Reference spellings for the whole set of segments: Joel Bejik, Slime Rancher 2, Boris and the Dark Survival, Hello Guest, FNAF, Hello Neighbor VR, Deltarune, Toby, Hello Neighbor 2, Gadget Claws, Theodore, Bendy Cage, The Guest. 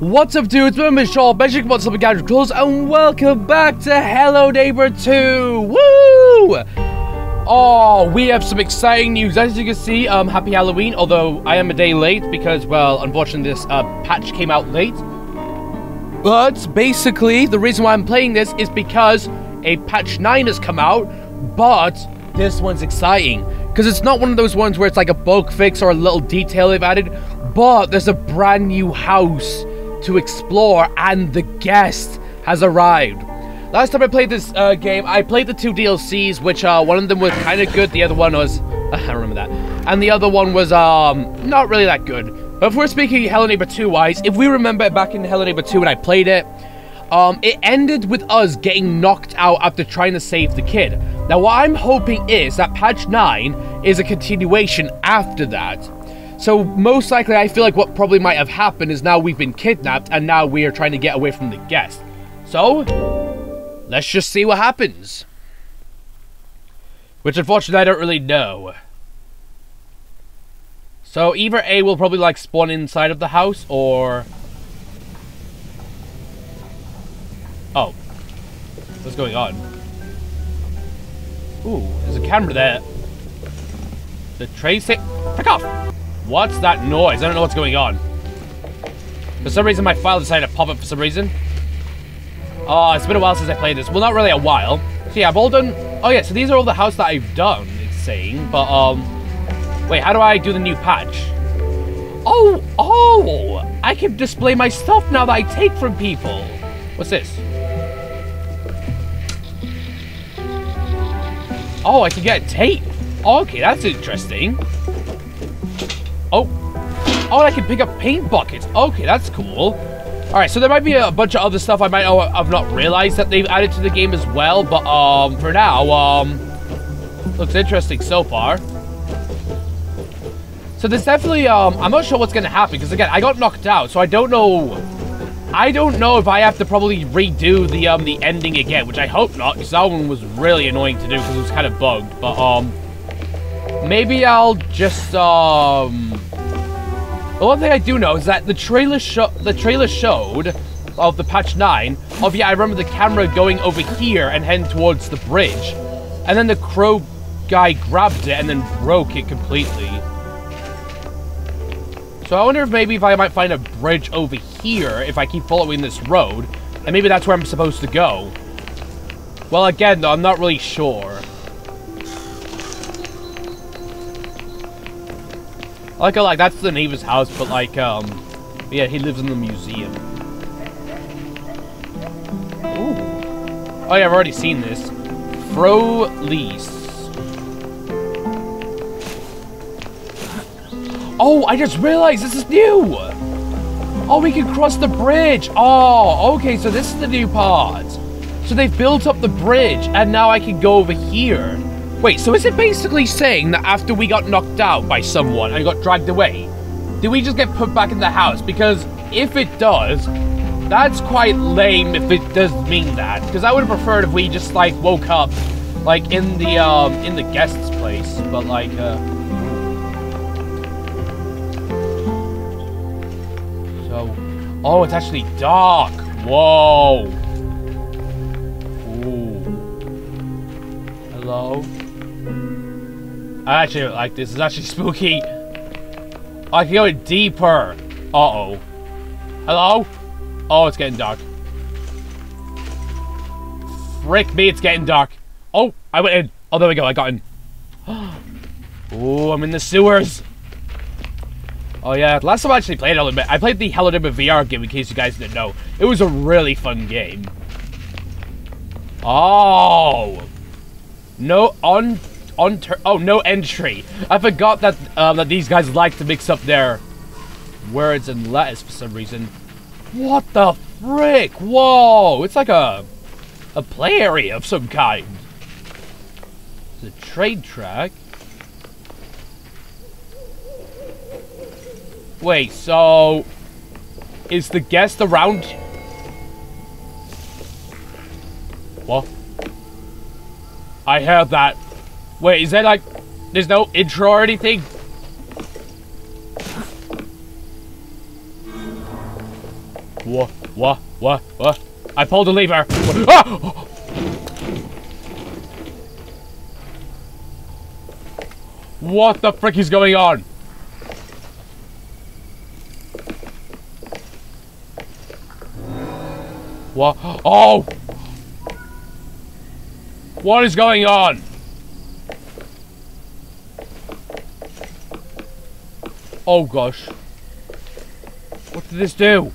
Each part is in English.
What's up dudes, my name is Joel Bejik, what's up with Gadget Claws, and welcome back to Hello Neighbor 2! Woo! Oh, we have some exciting news. As you can see, happy Halloween, although I am a day late because, well, unfortunately this patch came out late. But, basically, the reason why I'm playing this is because a patch 9 has come out, but this one's exciting. Because it's not one of those ones where it's like a bug fix or a little detail they've added, but there's a brand new house to explore, and the guest has arrived. Last time I played this game, I played the two DLCs, which one of them was kind of good, the other one was I remember that, and the other one was not really that good. But if we're speaking Hello Neighbor 2 wise, if we remember back in Hello Neighbor 2 when I played it, it ended with us getting knocked out after trying to save the kid. Now what I'm hoping is that patch 9 is a continuation after that. So most likely, I feel like what probably might have happened is now we've been kidnapped and now we are trying to get away from the guest. So, let's just see what happens. Which unfortunately I don't really know. So either A will probably like spawn inside of the house or... Oh. What's going on? Ooh, there's a camera there. The tray set. Fuck off! What's that noise? I don't know what's going on. For some reason, my file decided to pop up for some reason. Oh, it's been a while since I played this. Well, not really a while. So yeah, I've all done... Oh yeah, so these are all the houses that I've done, it's saying. But, wait, how do I do the new patch? Oh! Oh! I can display my stuff now that I take from people. What's this? Oh, I can get tape. Okay, that's interesting. Oh. Oh, I can pick up paint buckets. Okay, that's cool. Alright, so there might be a bunch of other stuff I might have not realized that they've added to the game as well. But, for now, looks interesting so far. So there's definitely, I'm not sure what's going to happen. Because, again, I got knocked out. So I don't know. I don't know if I have to probably redo the ending again. Which I hope not. Because that one was really annoying to do because it was kind of bugged. But, maybe I'll just, the one thing I do know is that the trailer showed of the patch 9, of yeah, I remember the camera going over here and heading towards the bridge. And then the crow guy grabbed it and then broke it completely. So I wonder if maybe if I might find a bridge over here if I keep following this road. And maybe that's where I'm supposed to go. Well, again, though, I'm not really sure. Like, that's the neighbor's house, but, like, yeah, he lives in the museum. Ooh. Oh, yeah, I've already seen this. Frolease. Oh, I just realized this is new! Oh, we can cross the bridge! Oh, okay, so this is the new part. So they've built up the bridge, and now I can go over here. Wait, so is it basically saying that after we got knocked out by someone and got dragged away, did we just get put back in the house? Because if it does, that's quite lame if it does mean that. Because I would have preferred if we just, like, woke up, like, in the guest's place. But, like, So... Oh, it's actually dark. Whoa. Ooh. Hello? I actually don't like this. It's actually spooky. I can go in deeper. Uh-oh. Hello? Oh, it's getting dark. Frick me, it's getting dark. Oh, I went in. Oh, there we go. I got in. Oh, I'm in the sewers. Oh, yeah. Last time I actually played a little bit. I played the Hello Neighbor VR game, in case you guys didn't know. It was a really fun game. Oh. No, oh, no entry. I forgot that that these guys like to mix up their words and letters for some reason. What the frick? Whoa! It's like a play area of some kind. It's a trade track. Wait, so is the guest around? What? I heard that. Wait, is there like... There's no intro or anything? Whoa. I pulled the lever. Ah! What the frick is going on? What? Oh! What is going on? Oh gosh. What did this do?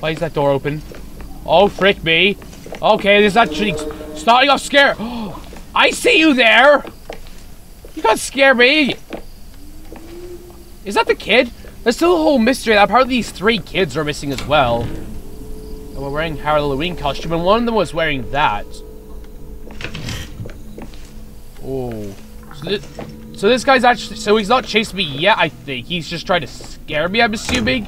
Why is that door open? Oh, frick me. Okay, this is actually starting off scary. I see you there! You can't scare me! Is that the kid? There's still a whole mystery that apparently these three kids are missing as well. And we're wearing Halloween costume, and one of them was wearing that. Oh. So this guy's actually... So he's not chasing me yet, I think. He's just trying to scare me, I'm assuming.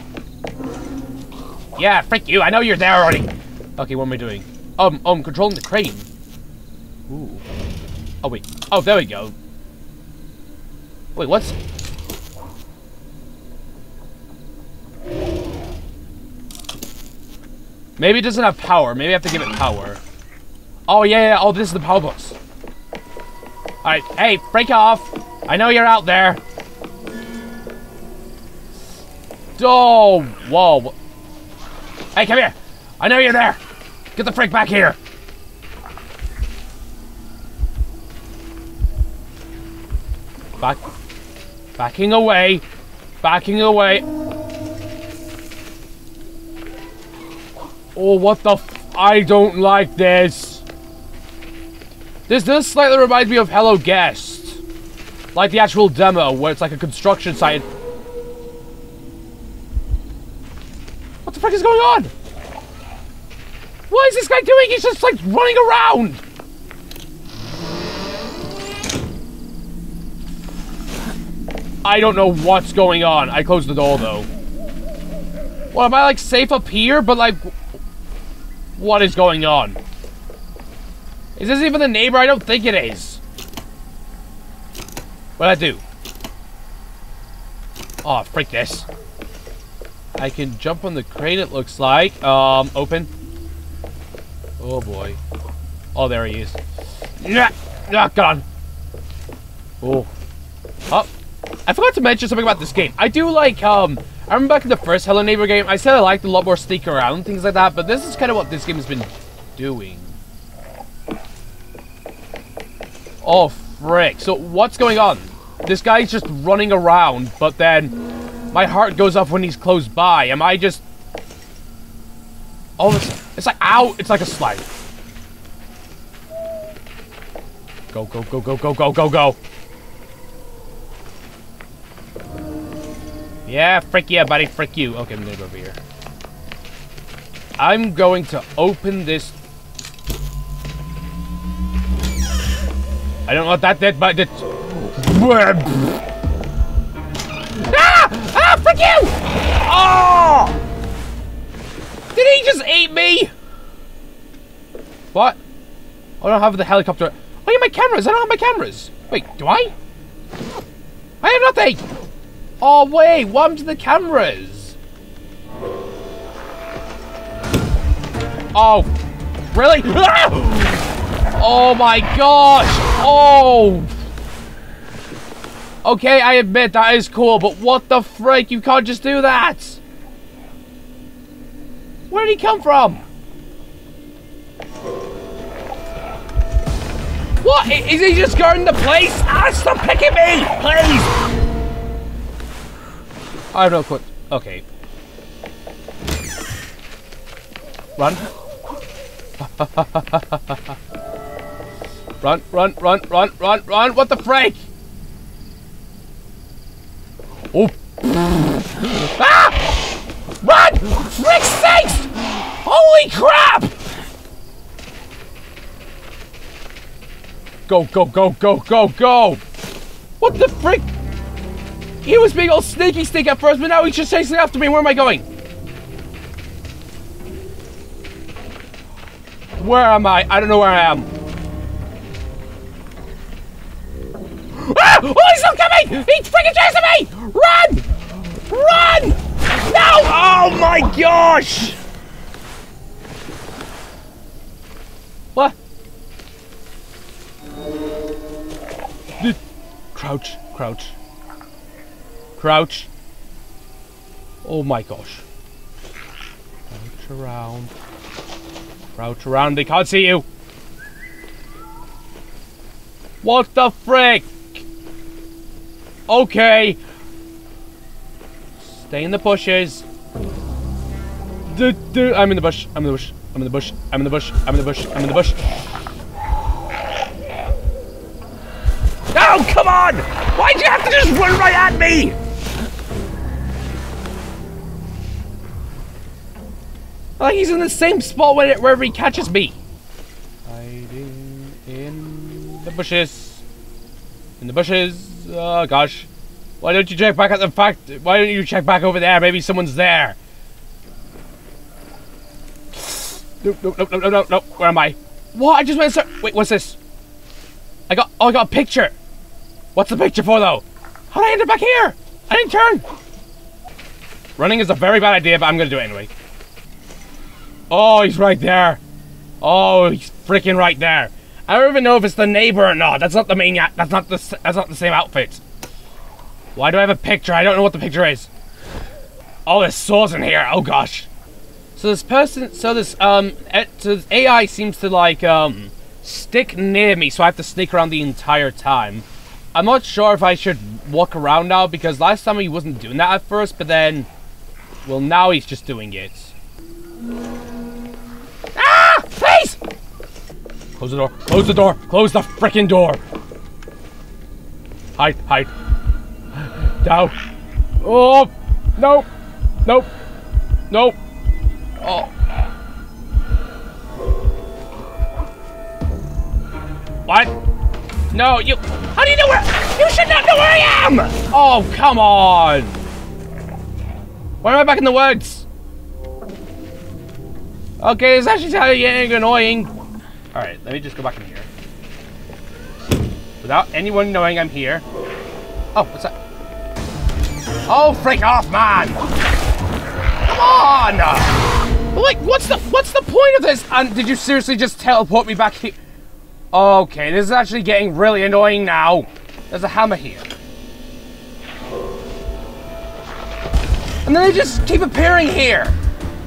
Yeah, frick you. I know you're there already. Okay, what am I doing? I'm controlling the crane. Ooh. Oh, wait. Oh, there we go. Wait, what's... Maybe it doesn't have power. Maybe I have to give it power. Oh, yeah. Oh, this is the power box. Alright. Hey, break off. I know you're out there. Oh, whoa. Hey, come here. I know you're there. Get the frick back here. Backing away. Oh, what the f... I don't like this. This does slightly remind me of Hello Guest. Like the actual demo, where it's like a construction site. What the fuck is going on? What is this guy doing? He's just like running around. I don't know what's going on. I closed the door, though. Well, am I, like, safe up here? But, like... What is going on? Is this even the neighbor? I don't think it is. What'd I do? Oh, frick this. I can jump on the crane, it looks like. Open. Oh, boy. Oh, there he is. Yeah, got on. Oh. Up. I forgot to mention something about this game. I do like, I remember back in the first Hello Neighbor game, I said I liked a lot more sneak around, things like that, but this is kind of what this game has been doing. Oh, frick. So, what's going on? This guy's just running around, but then my heart goes off when he's close by. Am I just... Oh, it's like, ow! It's like a slide. Go. Yeah, frick yeah, buddy, frick you. Okay, I'm gonna go over here. I'm going to open this. I don't know what that did, but it... Ah! Ah, frick you! Oh! Did he just eat me? What? I don't have the helicopter. Oh, yeah, my cameras. I don't have my cameras. Wait, do I? I have nothing. Oh wait, what happened to the cameras? Oh, really? Ah! Oh my gosh! Oh! Okay, I admit that is cool, but what the frick? You can't just do that! Where did he come from? What? Is he just guarding the place? Ah, stop picking me! Please! I don't know. Okay. Run. Run. What the frick? Oh. Ah! Run! Frick's sakes! Holy crap! Go. What the frick? He was being all sneaky sneak at first, but now he's just chasing after me. Where am I going? Where am I? I don't know where I am. Ah! Oh, he's not coming! He's freaking chasing me! Run! Run! Oh my gosh! What? Crouch, crouch, crouch. Oh my gosh. Crouch around. Crouch around, they can't see you. What the frick? Okay. Stay in the bushes. I'm in the bush, I'm in the bush, I'm in the bush, I'm in the bush, I'm in the bush, I'm in the bush. Oh, come on! Why'd you have to just run right at me? Like he's in the same spot wherever he catches me. Hiding in the bushes. In the bushes. Oh gosh. Why don't you check back at the fact? Why don't you check back over there? Maybe someone's there. Nope, nope, nope, nope, nope, nope. Where am I? What? I just went. Wait, what's this? I got. Oh, I got a picture. What's the picture for though? How did I end up back here? I didn't turn. Running is a very bad idea, but I'm gonna do it anyway. Oh, he's right there. Oh, he's freaking right there. I don't even know if it's the neighbor or not. That's not the main. That's not the same outfit. Why do I have a picture? I don't know what the picture is. Oh, there's swords in here. Oh gosh. So this person. So this AI seems to like stick near me, so I have to sneak around the entire time. I'm not sure if I should walk around now because last time he wasn't doing that at first, but then, well, now he's just doing it. Ah! Please! Close the door. Close the door. Close the frickin' door. Hide. Hide. Down. Oh! Nope. Nope. Nope. Oh. What? No, you... How do you know where... You should not know where I am! Oh, come on. Why am I back in the woods? Okay, it's actually kind of getting annoying. Alright, let me just go back in here. Without anyone knowing I'm here. Oh, what's that? Oh, freak off, man! Come on! Like, what's the point of this? And did you seriously just teleport me back here? Okay, this is actually getting really annoying now. There's a hammer here. And then they just keep appearing here.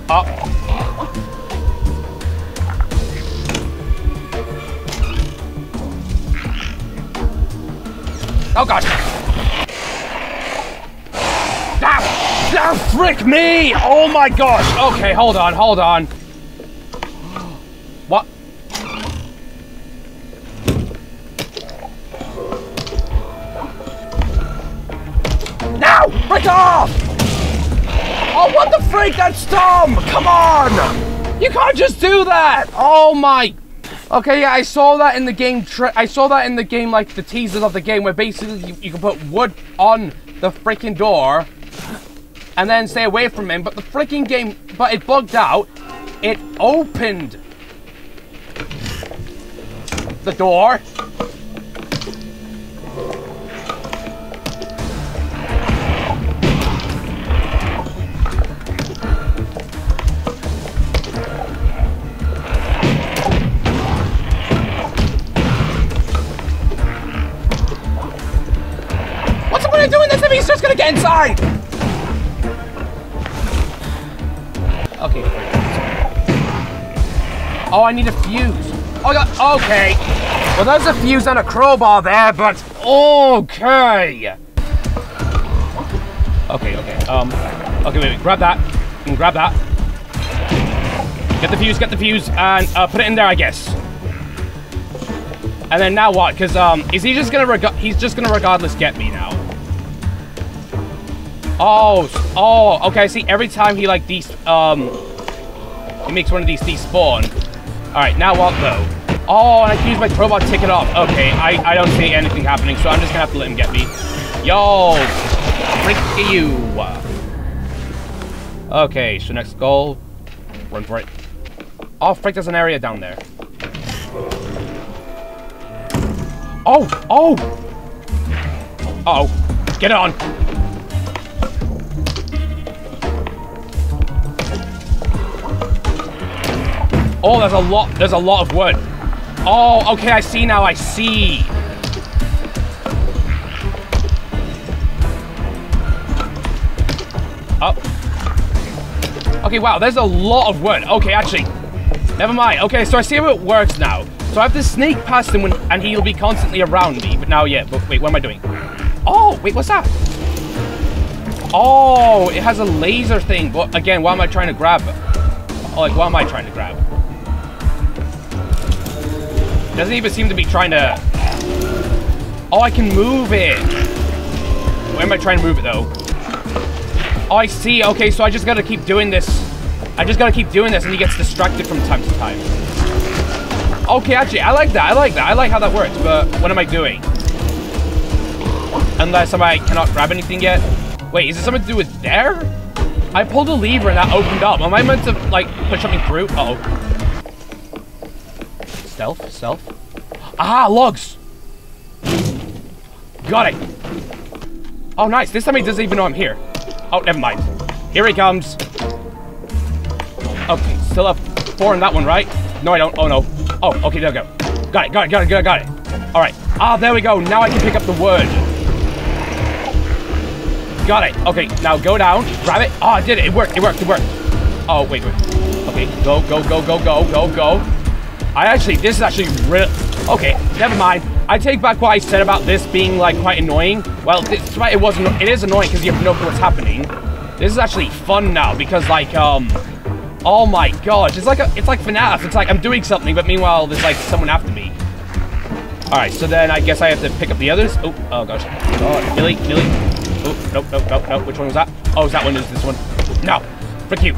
Oh. Oh god! Ah, frick me! Oh my gosh! Okay, hold on, hold on. What? No! Frick off! Oh, what the freak? That's dumb! Come on! You can't just do that! Oh my... Okay, yeah, I saw that in the game, like, the teasers of the game, where basically you can put wood on the freaking door and then stay away from him, but the freaking game, but it bugged out, it opened the door. He's just gonna get inside! Okay. Oh, I need a fuse. Oh, God. Okay. Well, there's a fuse and a crowbar there, but... Okay. Okay, okay. Okay, wait, wait. Grab that. And grab that. Get the fuse, and put it in there, I guess. And then now what? Because, is he just gonna regardless get me now? Oh, oh, okay, see, every time he, like, he makes one of these despawn. Alright, now what, though? Oh, and I can use my crowbar to tick it off. Okay, I don't see anything happening, so I'm just gonna have to let him get me. Yo! Freak you! Okay, so next goal. Run for it. Oh, frick, there's an area down there. Oh! Oh! Uh-oh. Get it on! Oh, there's a lot of wood. Oh, okay, I see now, I see. Up. Okay, wow, there's a lot of wood. Okay, actually, never mind. Okay, so I see how it works now. So I have to sneak past him and he'll be constantly around me. But now, yeah, but wait, what am I doing? Oh, wait, what's that? Oh, it has a laser thing. But again, what am I trying to grab? Like, what am I trying to grab? Doesn't even seem to be trying to... Oh, I can move it. Where am I trying to move it, though? Oh, I see. Okay, so I just gotta keep doing this. I just gotta keep doing this, and he gets distracted from time to time. Okay, actually, I like that. I like that. I like how that works, but what am I doing? Unless I cannot grab anything yet. Wait, is it something to do with there? I pulled a lever and that opened up. Am I meant to, like, push something through? Uh-oh. Stealth? Stealth? Ah, logs! Got it! Oh, nice. This time he doesn't even know I'm here. Oh, never mind. Here he comes. Okay, still have 4 in that one, right? No, I don't. Oh, no. Oh, okay, there we go. Got it, got it, got it, got it. All right. Ah, there we go. Now I can pick up the wood. Got it. Okay, now go down. Grab it. Ah, I did it. It worked, it worked, it worked. Oh, wait, wait. Okay, go, go, go, go, go, go, go. I actually, this is actually real. Okay, never mind. I take back what I said about this being, like, quite annoying. Well, it is annoying because you have no clue what's happening. This is actually fun now because, like, oh my gosh, it's like FNAF. It's like I'm doing something, but meanwhile there's, like, someone after me. All right, so then I guess I have to pick up the others. Oh, oh gosh, oh, Billy, Billy. Oh, nope, nope, nope, nope. Which one was that? Oh, is that one? Is this one? No, frick you.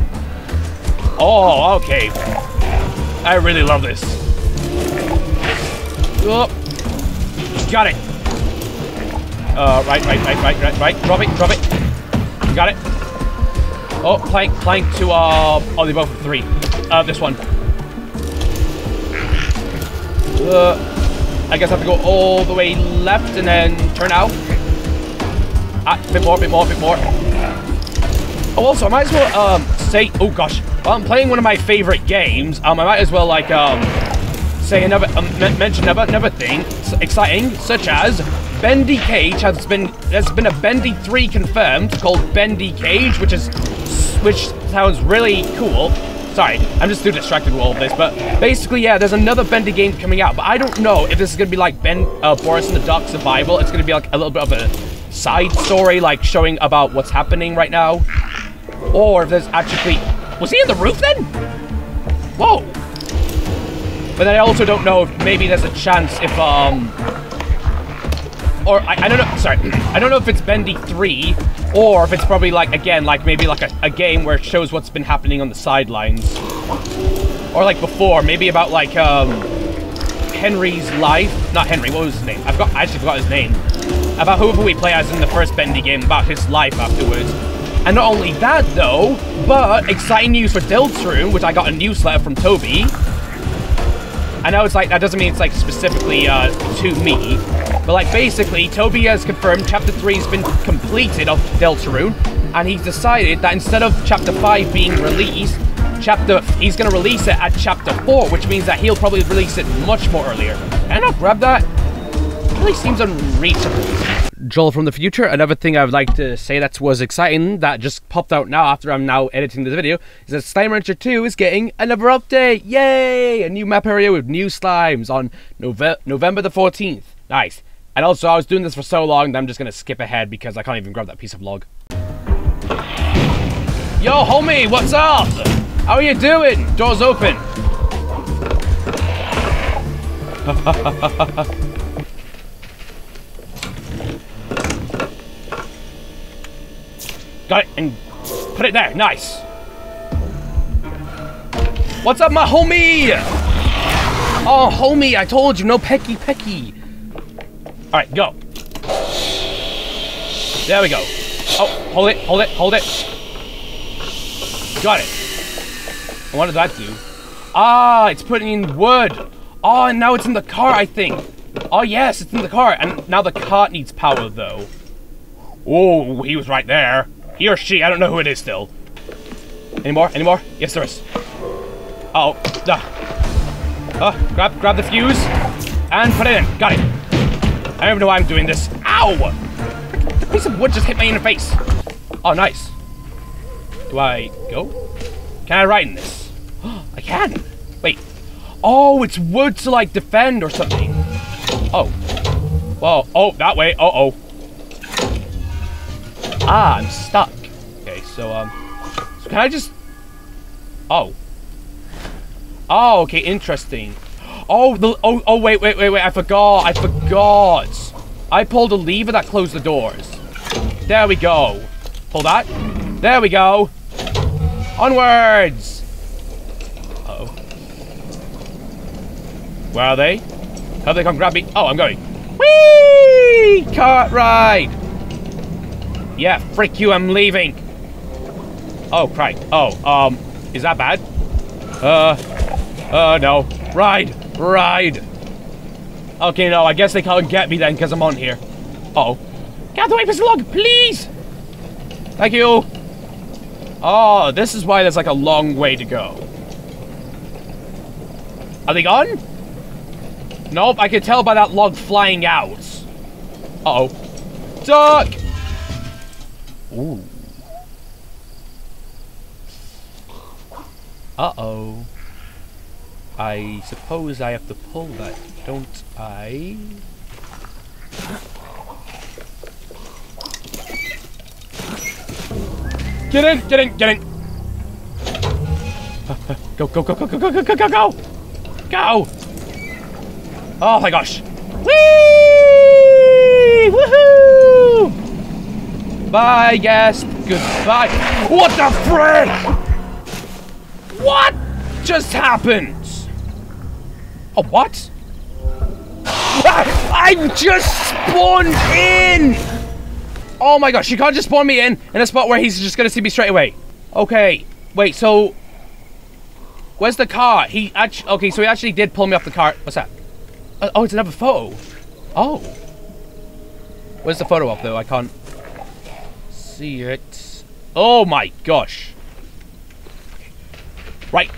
Oh, okay. I really love this. Oh. Got it. Right. Drop it, drop it. Got it. Oh, plank, plank to, oh, they both have 3. This one. I guess I have to go all the way left and then turn out. Ah, bit more, bit more, bit more. Oh, also, I might as well, say, oh gosh, while I'm playing one of my favorite games, I might as well, like, say another, mention another thing exciting, such as Bendy Cage has been. There's been a Bendy 3 confirmed called Bendy Cage, which sounds really cool. Sorry, I'm just too distracted with all of this, but basically, yeah, there's another Bendy game coming out, but I don't know if this is gonna be like Boris and the Dark Survival. It's gonna be like a little bit of a side story, like showing about what's happening right now, or if there's actually. Was he in the roof then? Whoa. But then I also don't know if maybe there's a chance if, or I don't know, sorry. I don't know if it's Bendy 3 or if it's probably like, again, like maybe like a game where it shows what's been happening on the sidelines. Or like before, maybe about like, Henry's life. Not Henry, what was his name? I actually forgot his name. About whoever we play as in the first Bendy game, about his life afterwards. And not only that though, but exciting news for Deltarune, which I got a newsletter from Toby. I know it's like, that doesn't mean it's like specifically to me, but like basically Toby has confirmed Chapter 3 has been completed of Deltarune, and he's decided that instead of Chapter 5 being released, he's going to release it at Chapter 4, which means that he'll probably release it much more earlier. Can I not grab that? It really seems unreachable. Joel from the future, another thing I would like to say that was exciting that just popped out now after I'm now editing this video is that Slime Rancher 2 is getting another update. Yay! A new map area with new slimes on November the 14th. Nice. And also, I was doing this for so long that I'm just going to skip ahead because I can't even grab that piece of log. Yo, homie, what's up? How are you doing? Door's open. Got it, and put it there. Nice. What's up, my homie? Oh, homie, I told you, no pecky pecky. All right, go. There we go. Oh, hold it, hold it, hold it. Got it. What did that do? Ah, it's putting in wood. Oh, and now it's in the car, I think. Oh, yes, it's in the car. And now the car needs power, though. Oh, he was right there. He or she, I don't know who it is still. Any more? Any more? Yes, there is. Oh, grab the fuse and put it in. Got it. I don't even know why I'm doing this. Ow! The piece of wood just hit me in the face. Oh, nice. Do I go? Can I ride in this? I can. Wait. Oh, it's wood to like defend or something. Oh. Well, oh, that way. Uh-oh. Ah, I'm stuck. Okay, so, so can I just... Oh. Oh, okay, interesting. Oh, wait, I forgot. I pulled a lever that closed the doors. There we go. Pull that. There we go. Onwards. Uh-oh. Where are they? Have they come grab me? Oh, I'm going. Whee! Cart ride. Yeah, frick you, I'm leaving. Oh, right. Oh, is that bad? No. Ride. Okay, no, I guess they can't get me then because I'm on here. Uh-oh. Get out of the way, Mr. Log, please! Thank you. Oh, this is why there's like a long way to go. Are they gone? Nope, I can tell by that log flying out. Uh-oh. Duck! Ooh. Uh-oh. I suppose I have to pull that, don't I? Get in! Go! Oh my gosh! Whee! Woohoo! Bye, guest. Goodbye. What the frick? What just happened? Oh, what? Ah, I'm just spawned in! Oh my gosh, you can't just spawn me in a spot where he's just gonna see me straight away. Okay, wait, so... Where's the car? He actually... Okay, so he actually did pull me off the cart. What's that? Oh, it's another photo. Oh. Where's the photo of, though? I can't... see it. Oh my gosh. Right.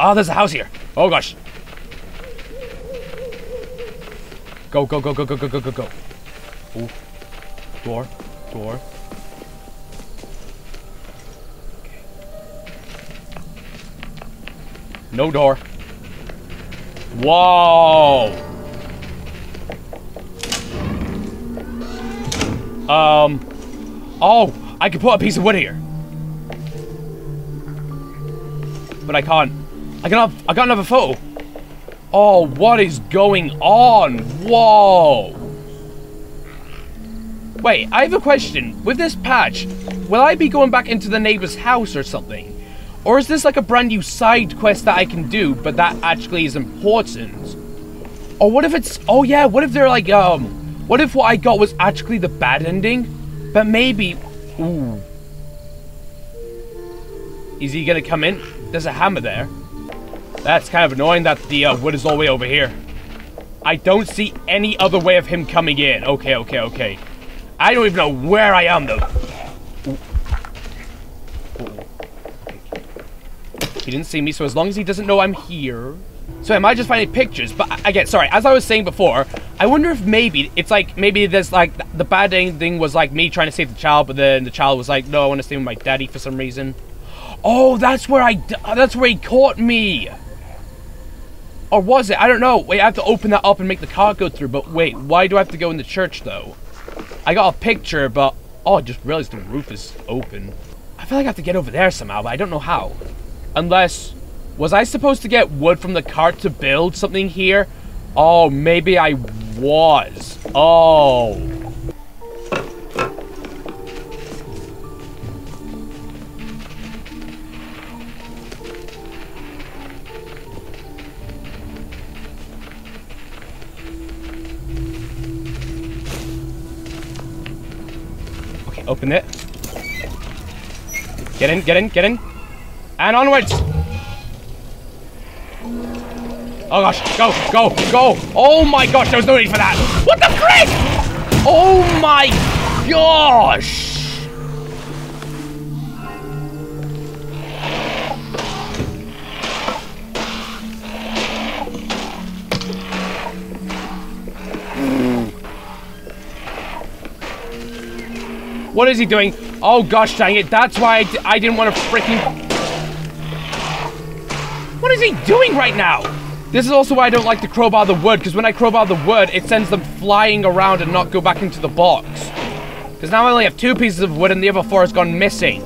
Oh, there's a house here. Oh gosh. Go. Ooh. Door. Okay. No door. Whoa. Oh, I could put a piece of wood here. But I can't. I got another photo. Oh, what is going on? Whoa. Wait, I have a question. With this patch, will I be going back into the neighbor's house or something? Or is this like a brand new side quest that I can do, but that actually is important? Or what if it's... Oh yeah, what if they're like, what if what I got was actually the bad ending? But maybe... Ooh. Is he gonna come in? There's a hammer there. That's kind of annoying that the wood is all the way over here. I don't see any other way of him coming in. Okay. I don't even know where I am, though. He didn't see me, so as long as he doesn't know I'm here... So am I just finding pictures? But again, sorry, as I was saying before, I wonder if maybe it's like, maybe there's like, the bad ending was like me trying to save the child, but then the child was like, no, I want to stay with my daddy for some reason. Oh, that's where he caught me. Or was it? I don't know. Wait, I have to open that up and make the car go through. But wait, why do I have to go in the church, though? I got a picture, but... Oh, I just realized the roof is open. I feel like I have to get over there somehow, but I don't know how. Unless... Was I supposed to get wood from the cart to build something here? Oh, maybe I was. Oh. Open it. Get in. And onwards. Oh gosh, go. Oh my gosh, there was no need for that. What the frick? Oh my gosh. What is he doing? Oh gosh dang it, that's why I didn't want to freaking... What is he doing right now? This is also why I don't like to crowbar the wood, because when I crowbar the wood, it sends them flying around and not go back into the box. Because now I only have 2 pieces of wood and the other 4 has gone missing.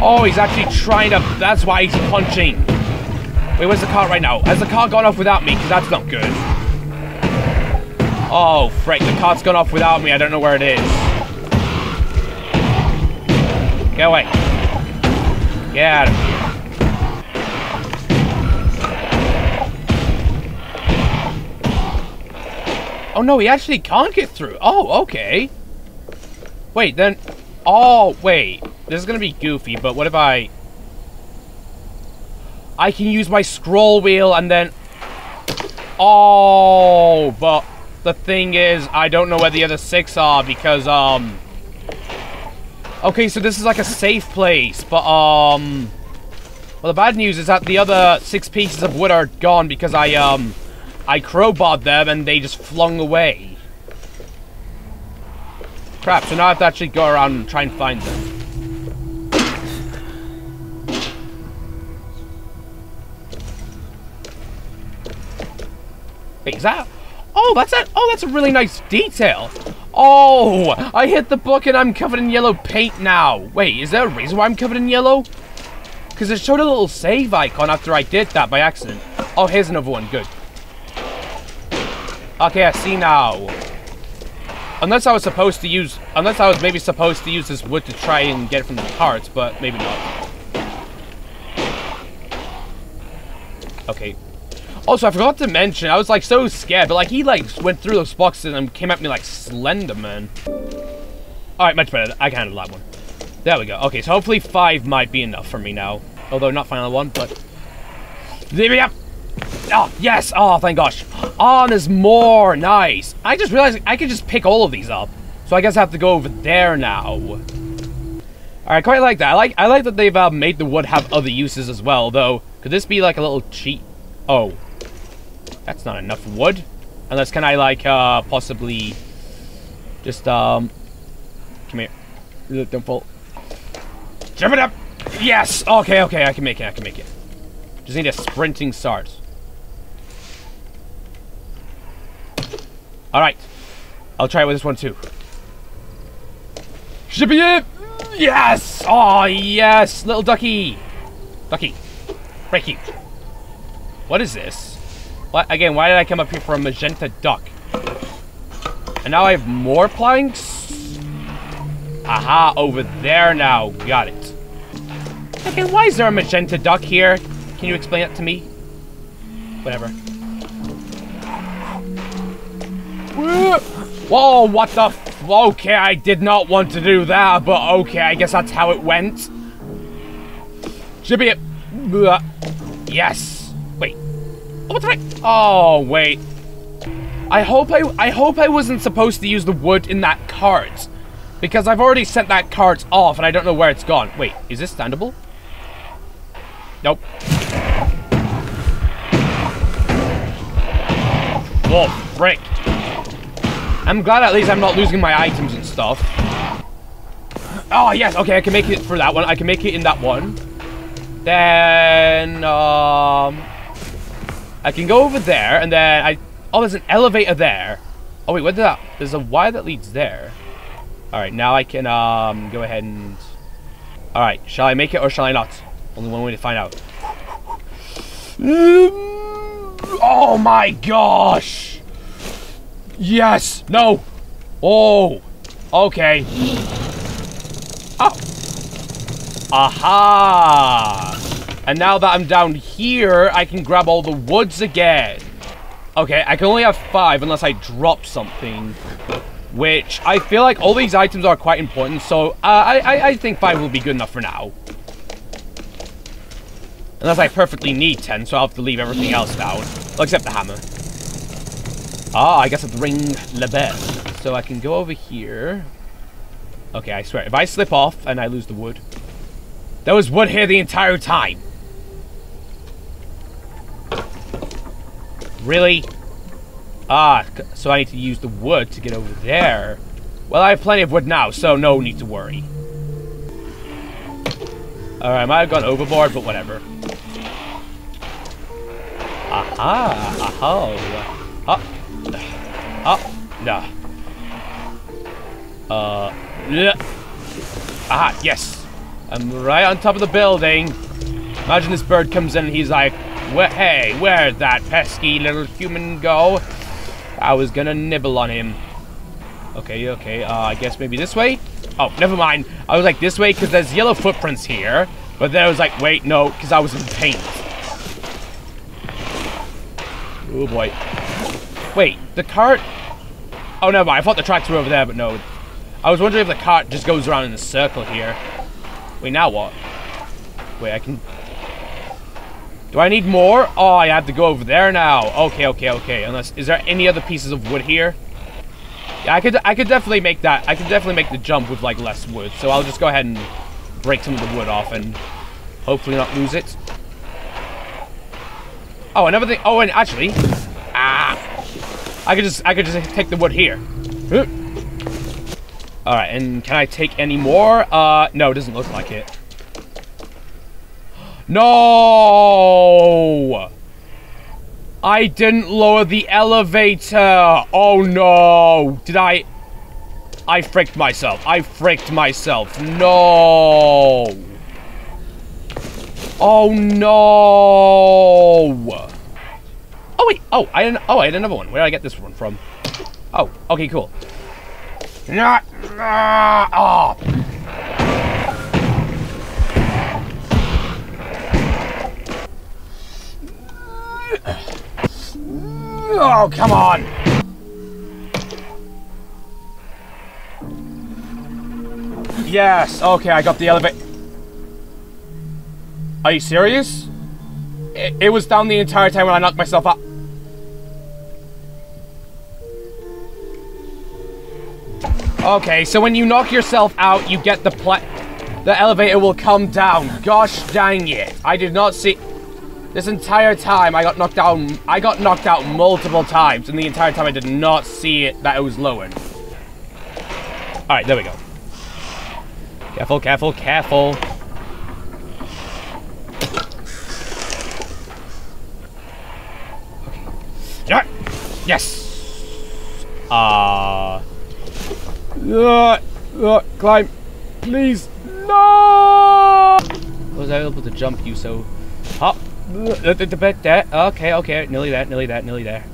Oh, he's actually trying to... That's why he's punching. Wait, where's the car right now? Has the car gone off without me? Because that's not good. Oh, frick. The car's gone off without me. I don't know where it is. Get away. Get out of here. Oh, no. He actually can't get through. Oh, okay. Wait, then... Oh, wait. This is going to be goofy, but what if I can use my scroll wheel and then... Oh, but... The thing is, I don't know where the other 6 are because, okay, so this is like a safe place, but, well, the bad news is that the other 6 pieces of wood are gone because I crowbarred them and they just flung away. Crap, so now I have to actually go around and try and find them. Wait, is that... Oh, that's a, really nice detail. Oh, I hit the book and I'm covered in yellow paint now. Wait, is there a reason why I'm covered in yellow? Because it showed a little save icon after I did that by accident. Oh, here's another one. Good. Okay, I see now. Unless I was supposed to use... Unless I was maybe supposed to use this wood to try and get it from the parts, but maybe not. Okay. Also, I forgot to mention, I was, like, so scared, but, like, he, like, went through those boxes and came at me like Slender Man. Alright, much better. I can handle that one. There we go. Okay, so hopefully 5 might be enough for me now. Although, not final one, but... There we go! Oh, yes! Oh, thank gosh. Oh, and there's more! Nice! I just realized I could just pick all of these up. So I guess I have to go over there now. Alright, quite like that. I like that they've made the wood have other uses as well, though. Could this be, like, a little cheat? Oh. That's not enough wood. Unless, can I, like, possibly just, come here. Look, don't fall. Jump it up! Yes! Okay, okay, I can make it, I can make it. Just need a sprinting start. Alright. I'll try it with this one, too. Shipping it! Yes! Oh, yes! Little ducky! Ducky. Break you. What is this? What? Again, why did I come up here for a magenta duck? And now I have more planks? Aha, over there now. Got it. Okay, why is there a magenta duck here? Can you explain that to me? Whatever. Whoa, what the f... Okay, I did not want to do that, but okay, I guess that's how it went. Should be it. Yes. What the heck? Oh wait. I hope I wasn't supposed to use the wood in that cart. Because I've already sent that cart off and I don't know where it's gone. Wait, is this standable? Nope. Oh, frick. I'm glad at least I'm not losing my items and stuff. Oh yes, okay, I can make it for that one. I can make it in that one. Then I can go over there, and then I... Oh, there's an elevator there. Oh, wait, what did that... There's a wire that leads there. Alright, now I can, go ahead and... Alright, shall I make it or shall I not? Only one way to find out. Oh, my gosh! Yes! No! Oh! Okay. Oh! Aha! And now that I'm down here, I can grab all the woods again. Okay, I can only have 5 unless I drop something. Which, I feel like all these items are quite important, so I think 5 will be good enough for now. Unless I perfectly need 10, so I'll have to leave everything else down. Well, except the hammer. Ah, I guess I have to ring the bell. So I can go over here. Okay, I swear, if I slip off and I lose the wood... There was wood here the entire time. Really? Ah, so I need to use the wood to get over there. Well, I have plenty of wood now, so no need to worry. Alright, I might have gone overboard, but whatever. Aha! Oh! Oh! Oh! No. Aha! Yes! I'm right on top of the building. Imagine this bird comes in and he's like, hey, where'd that pesky little human go? I was gonna nibble on him. Okay, okay, I guess maybe this way? Oh, never mind. I was like, this way, because there's yellow footprints here. But then I was like, wait, no, because I was in paint. Oh, boy. Wait, the cart... Oh, never mind. I thought the tracks were over there, but no. I was wondering if the cart just goes around in a circle here. Wait, now what? Wait, I can... Do I need more? Oh, I have to go over there now. Okay, okay, okay. Unless... Is there any other pieces of wood here? Yeah, I could definitely make that. I could definitely make the jump with, like, less wood. So I'll just go ahead and break some of the wood off and hopefully not lose it. Oh, another thing. Oh, and actually... Ah! I could just take the wood here. Alright, and can I take any more? No, it doesn't look like it. No! I didn't lower the elevator! Oh no! Did I... I fricked myself. I fricked myself. No! Oh no! Oh wait! Oh, I had another one. Where did I get this one from? Oh, okay, cool. Not... Oh! Oh, come on! Yes, okay, I got the elevator. Are you serious? It was down the entire time when I knocked myself up. Okay, so when you knock yourself out, you get the elevator will come down. Gosh dang it. I did not see... This entire time I got knocked down. I got knocked out multiple times, and the entire time I did not see it that it was lowered. Alright, there we go. Careful, careful, careful. Okay. Yes! Climb. Please. No! I was able to jump you, so. Hop. Okay, okay, nearly that, nearly that, nearly there.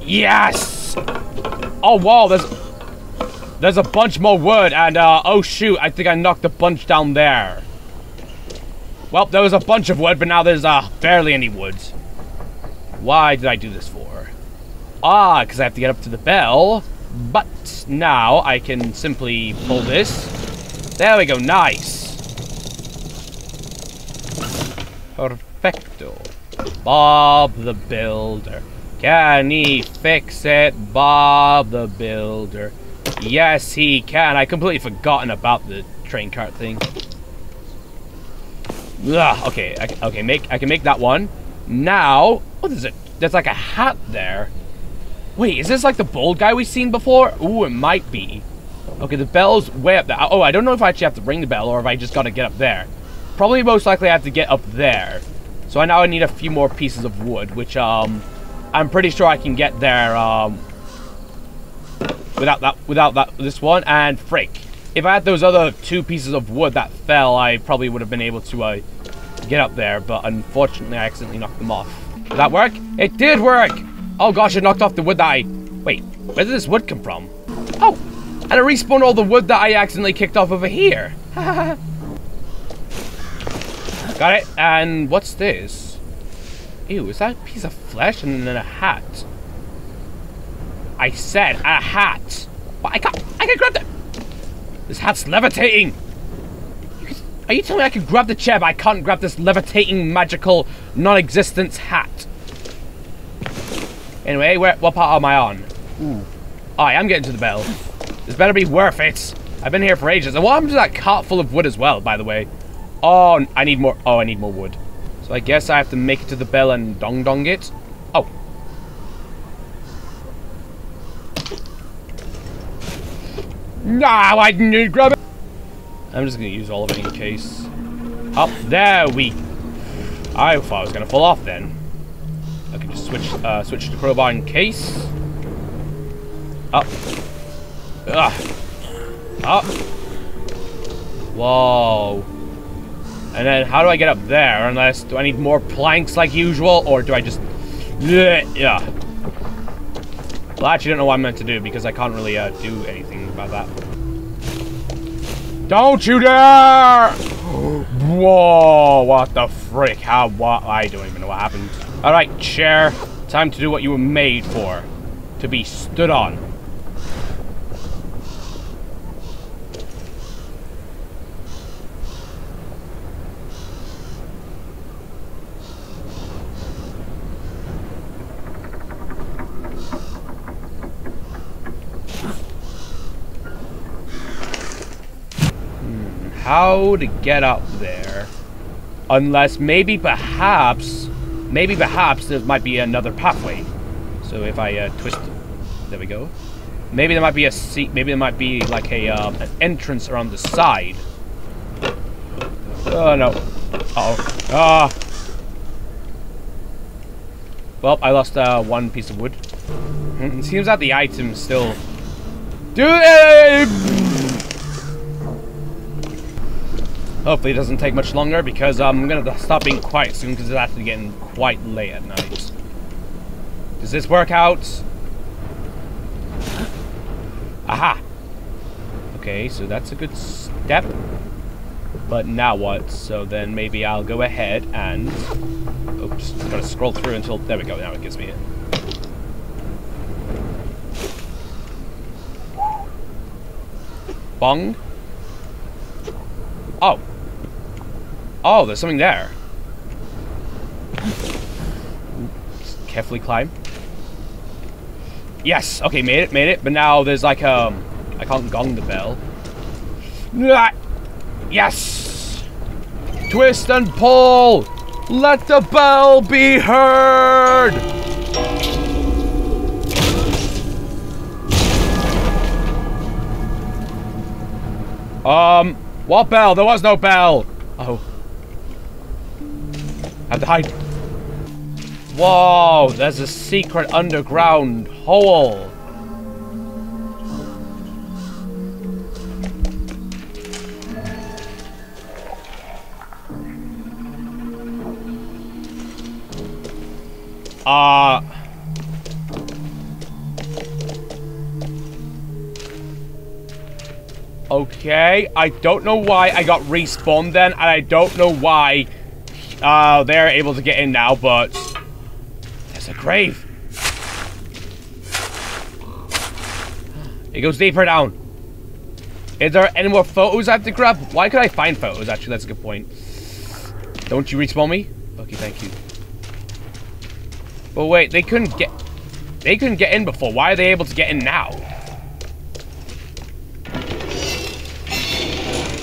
Yes! Oh, wow, there's a bunch more wood, and, oh, shoot, I think I knocked a bunch down there. Well, there was a bunch of wood, but now there's, barely any wood. Why did I do this for? Ah, because I have to get up to the bell, but now I can simply pull this. There we go, nice. Perfecto. Bob the Builder. Can he fix it? Bob the Builder. Yes, he can. I completely forgotten about the train cart thing. Ugh, okay, I can make that one. Now, oh, there's like a hat there. Wait, is this like the bald guy we've seen before? Ooh, it might be. Okay, the bell's way up there. Oh, I don't know if I actually have to ring the bell or if I just gotta get up there. Probably most likely I have to get up there. So I now need a few more pieces of wood, which I'm pretty sure I can get there without this one. And frick. If I had those other two pieces of wood that fell, I probably would have been able to get up there, but unfortunately I accidentally knocked them off. Did that work? It did work! Oh gosh, it knocked off the wood that I... Wait, where did this wood come from? Oh! And it respawned all the wood that I accidentally kicked off over here. Hahaha. Got it, and what's this? Ew, is that a piece of flesh and then a hat? I said a hat! But I can't grab that! This hat's levitating! Are you telling me I can grab the chair, but I can't grab this levitating, magical, non-existent hat? Anyway, what part am I on? Ooh. Oh, I am getting to the bell. This better be worth it. I've been here for ages. And what happened to that cart full of wood as well, by the way? Oh, I need more. Oh, I need more wood. So I guess I have to make it to the bell and dong it. Oh. No, I didn't grab it. I'm just gonna use all of it in case. Up there we. I thought I was gonna fall off then. I can just switch to crowbar in case. Up. Ugh. Up. Whoa. And then how do I get up there? Unless, do I need more planks like usual, or do I just... Yeah. Well, I actually don't know what I'm meant to do, because I can't really do anything about that. Don't you dare! Whoa, what the frick? How, what? I don't even know what happened. Alright, chair. Time to do what you were made for. To be stood on. How to get up there, unless maybe perhaps there might be another pathway. So if I twist, there we go. Maybe there might be a seat, maybe there might be like a an entrance around the side. Oh no. Uh-oh. Well, I lost one piece of wood. It seems that the item still do Hopefully it doesn't take much longer, because I'm going to stop being quiet soon, because it's actually getting quite late at night. Does this work out? Aha! Okay, so that's a good step. But now what? So then maybe I'll go ahead and... Oops, gotta scroll through until... There we go, now it gives me it. Bong. Oh. Oh, there's something there. Just carefully climb. Yes. Okay, made it. But now there's like I can't gong the bell. Yes. Twist and pull. Let the bell be heard. What bell? There was no bell! Oh. I have to hide. Whoa, there's a secret underground hole. Okay, I don't know why I got respawned then, and I don't know why they're able to get in now, but there's a grave. It goes deeper down. Is there any more photos I have to grab? Why could I find photos? Actually, that's a good point. Don't you respawn me? Okay, thank you. But wait, they couldn't get in before. Why are they able to get in now?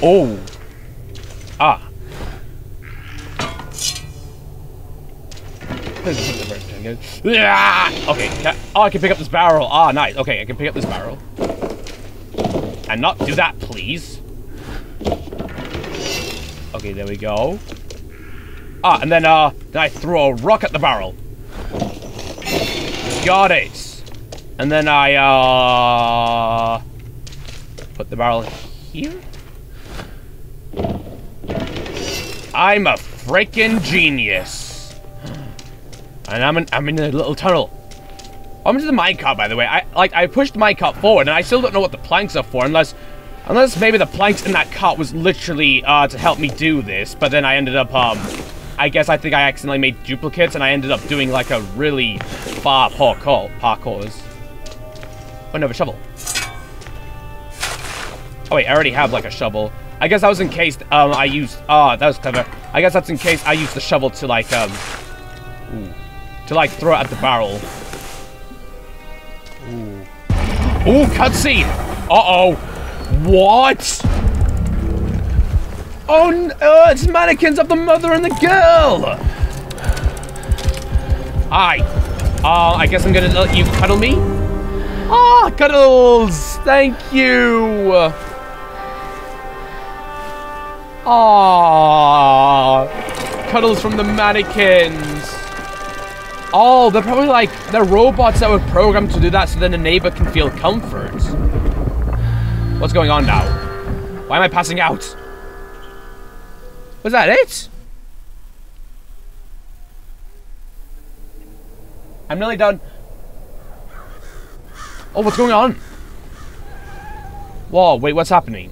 Oh. Ah. Okay. Oh, I can pick up this barrel. Ah, nice. Okay, I can pick up this barrel. And not do that, please. Okay, there we go. Ah, and then I throw a rock at the barrel. Got it. And then I, put the barrel here. I'm a freaking genius, and I'm in a little tunnel. I'm into the minecart, by the way. I pushed my cart forward, and I still don't know what the planks are for, unless maybe the planks in that cart was literally to help me do this. But then I ended up, I think I accidentally made duplicates, and I ended up doing like a really far parkours. Oh, no, a shovel. Oh wait, I already have like a shovel. I guess that was in case I used... Ah, oh, that was clever. I guess that's in case I used the shovel to, like, to throw it at the barrel. Ooh. Ooh, cutscene! Uh-oh. What? Oh, no, it's mannequins of the mother and the girl! I guess I'm gonna let you cuddle me? Ah, cuddles! Thank you! Aww. Cuddles from the mannequins. Oh, they're probably like, they're robots that were programmed to do that so then a neighbor can feel comfort. What's going on now? Why am I passing out? Was that it? I'm nearly done. Oh, what's going on? Whoa, wait, what's happening?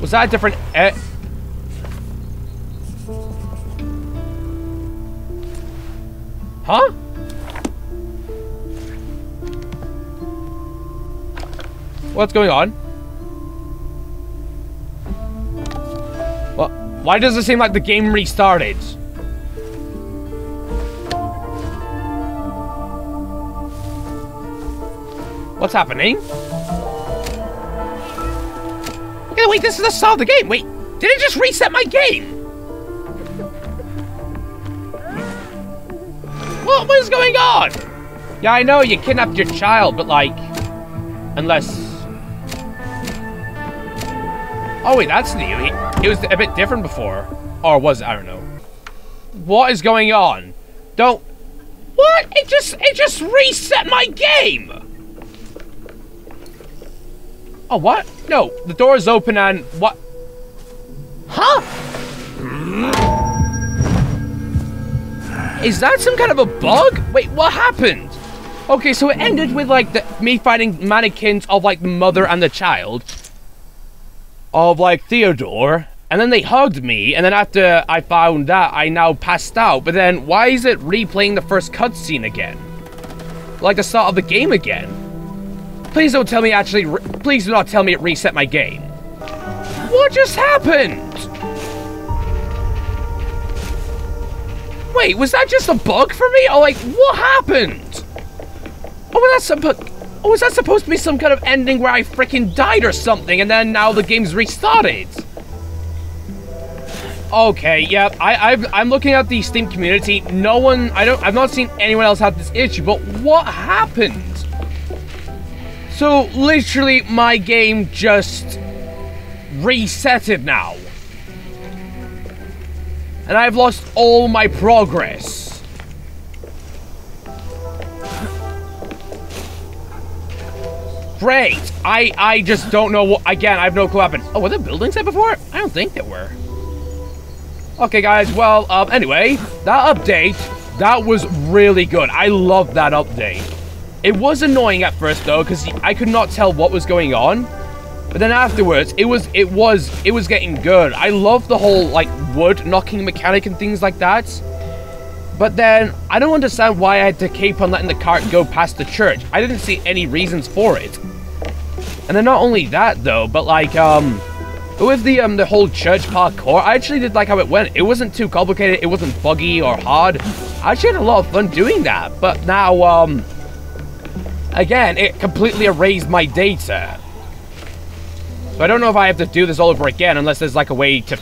Was that a different... Huh? What's going on? What? Why does it seem like the game restarted? What's happening? Yeah, wait, this is the start of the game. Wait, did it just reset my game? What is going on? Yeah, I know you kidnapped your child, but like, unless... Oh wait, that's new. It was a bit different before. Or was it? I don't know. What is going on? Don't... What? It just reset my game! Oh, what? No, the door is open and... What? Huh? Is that some kind of a bug? Wait, what happened? Okay, so it ended with, like, me fighting mannequins of, like, the mother and the child. Of, like, Theodore. And then they hugged me. And then after I found that, I now passed out. But then, why is it replaying the first cutscene again? Like, the start of the game again. Please don't tell me actually... Please do not tell me it reset my game. What just happened? Wait, was that just a bug for me? Or like, what happened? Or was that supposed to be some kind of ending where I freaking died or something and then now the game's restarted? Okay, yeah, I'm looking at the Steam community. No one... I've not seen anyone else have this issue, but what happened? So, literally, my game just resetted now. And I've lost all my progress. Great. I just don't know what... Again, I have no clue what happened. Oh, were there buildings there before? I don't think there were. Okay, guys. Well, anyway, that update, that was really good. I love that update. It was annoying at first though, because I could not tell what was going on. But then afterwards, it was getting good. I love the whole like wood knocking mechanic and things like that. But then I don't understand why I had to keep on letting the cart go past the church. I didn't see any reasons for it. And then not only that though, but like with the whole church parkour, I actually did like how it went. It wasn't too complicated. It wasn't buggy or hard. I actually had a lot of fun doing that. But now again, it completely erased my data. So I don't know if I have to do this all over again unless there's like a way to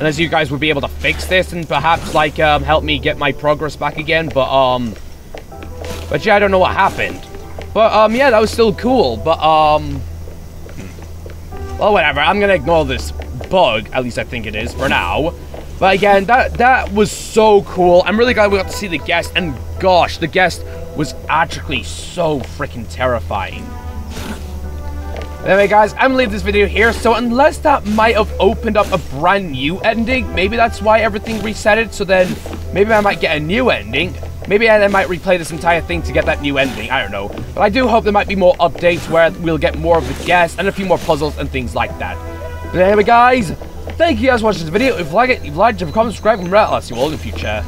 unless you guys would be able to fix this and perhaps like help me get my progress back again, but yeah, I don't know what happened. But yeah, that was still cool, but well, whatever. I'm going to ignore this bug, at least I think it is for now. But again, that was so cool. I'm really glad we got to see the guest, and gosh, the guest was actually so freaking terrifying. Anyway, guys, I'm gonna leave this video here. So unless that might have opened up a brand new ending, maybe that's why everything resetted. So then maybe I might get a new ending. Maybe I then might replay this entire thing to get that new ending. I don't know. But I do hope there might be more updates where we'll get more of the guests and a few more puzzles and things like that. But anyway, guys, thank you guys for watching this video. If you like it, if you liked it, comment, subscribe, and I'll see you all in the future.